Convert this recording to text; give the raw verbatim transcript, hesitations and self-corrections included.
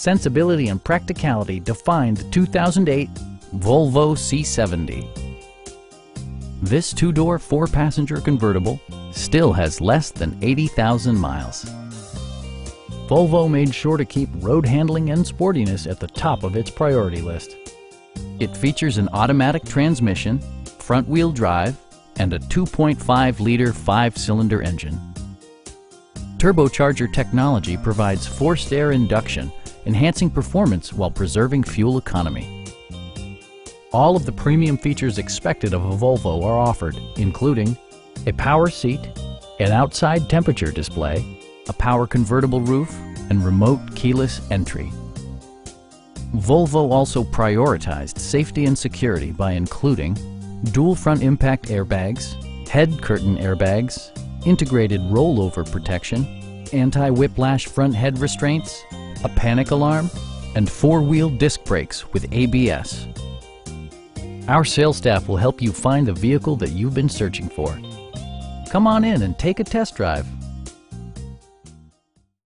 sensibility and practicality define the two thousand eight Volvo C seventy. This two-door, four-passenger convertible still has less than eighty thousand miles. Volvo made sure to keep road handling and sportiness at the top of its priority list. It features an automatic transmission, front-wheel drive, and a two point five liter five-cylinder engine. Turbocharger technology provides forced air induction, enhancing performance while preserving fuel economy. All of the premium features expected of a Volvo are offered, including a power seat, an outside temperature display, a power convertible roof, and remote keyless entry. Volvo also prioritized safety and security by including dual front impact airbags, head curtain airbags, integrated rollover protection, anti-whiplash front head restraints, a panic alarm, and four-wheel disc brakes with A B S. Our sales staff will help you find the vehicle that you've been searching for. Come on in and take a test drive.